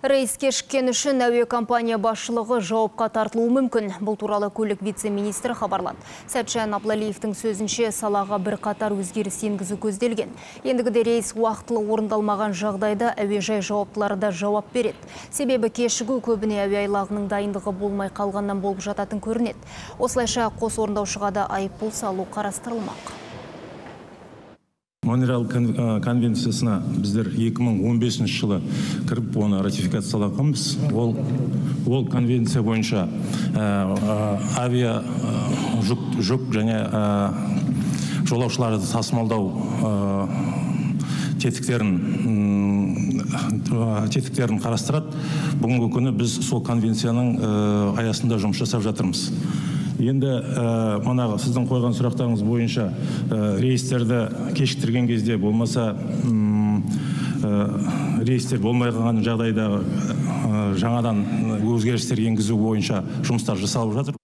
Рейс кешкен үшін әуе компания башылығы жауапқа тартылуы мүмкін. Бұл туралы көлік вице-министр хабарлады. Сәтшен Аблалиевтің сөзінше салаға бір қатар өзгеріс енгізу көзделген. Ендігіде рейс уақытылы орындалмаған жағдайда әуежай жауаптылары да жауап береді. Себебі кешігу көбіне әуе айлағының дайындығы болмай қалғаннан болып жататын көрінеді. Осылайша қос орындаушыға да айыппұл салу қарастырылмақ. Монреаль конвенциясына біздер 2015 жылы кіріп оны ратификациялағанбыз. Ол конвенция бойынша авиа жүк және жолаушыларды тасымалдау тетіктерін қарастырады. Бүгінгі күні біз сол конвенцияның аясында жұмыс жасап жатырмыз. Енді манағы сіздің қойған сұрақтарыңыз бойынша рейстерді кешіктірген кезде болмаса рейстер болмай қалған жағдайда жаңадан өзгерістер енгізу бойынша жұмыстар жасалып жатыр.